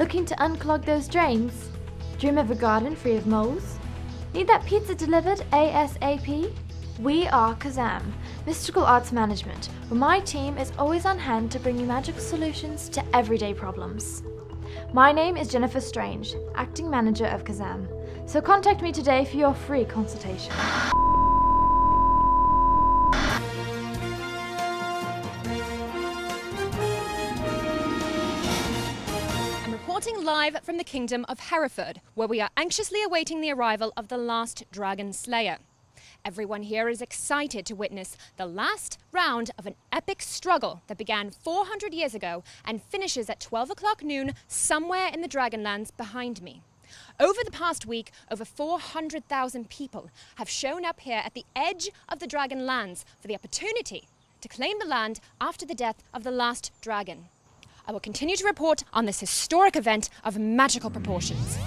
Looking to unclog those drains? Dream of a garden free of moles? Need that pizza delivered ASAP? We are Kazam, mystical arts management, where my team is always on hand to bring you magical solutions to everyday problems. My name is Jennifer Strange, acting manager of Kazam, so contact me today for your free consultation. Live from the Kingdom of Hereford, where we are anxiously awaiting the arrival of The Last Dragonslayer. Everyone here is excited to witness the last round of an epic struggle that began 400 years ago and finishes at 12 o'clock noon somewhere in the Dragonlands behind me. Over the past week, over 400,000 people have shown up here at the edge of the Dragonlands for the opportunity to claim the land after the death of the last dragon. I will continue to report on this historic event of magical proportions.